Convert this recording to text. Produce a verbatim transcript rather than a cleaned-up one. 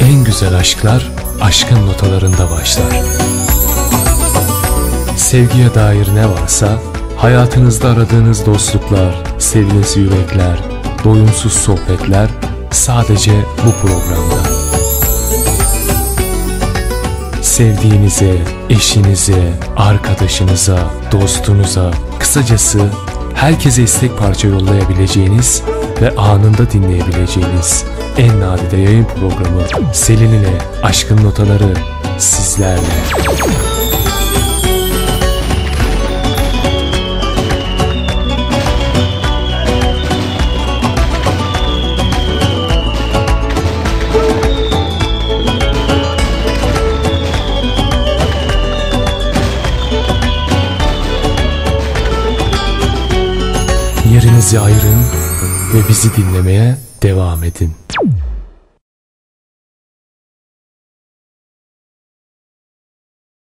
En güzel aşklar aşkın notalarında başlar. Sevgiye dair ne varsa, hayatınızda aradığınız dostluklar, sevilesi yürekler, doyumsuz sohbetler sadece bu programda. Sevdiğinize, eşinize, arkadaşınıza, dostunuza, kısacası herkese istek parça yollayabileceğiniz ve anında dinleyebileceğiniz en nadide yayın programı Selin ile Aşkın Notaları sizlerle. Yerinizi ayırın ve bizi dinlemeye devam edin.